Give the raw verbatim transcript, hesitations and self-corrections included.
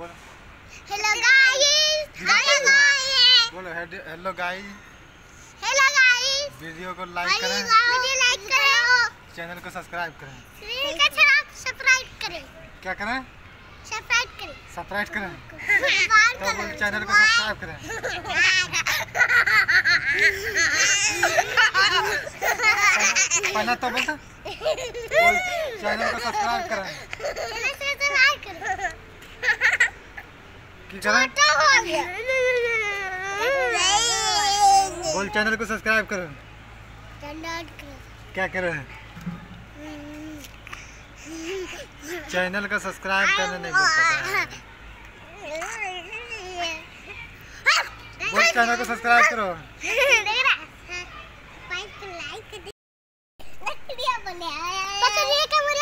बोलो hello guys. बोलो hello guys. Hello guys. Video को लाइक करें, वीडियो लाइक करें, चैनल को सब्सक्राइब करें, चैनल को सब्सक्राइब करें, क्या करें? सब्सक्राइब करें, सब्सक्राइब करें, तो बोलो चैनल को सब्सक्राइब करें, पहला तो बोलता चैनल को सब्सक्राइब करें। छोटा हो गया। बोल चैनल को सब्सक्राइब करो। चैनल करो। क्या करो? चैनल का सब्सक्राइब करना नहीं बोलता। बोल चैनल को सब्सक्राइब करो। लाइक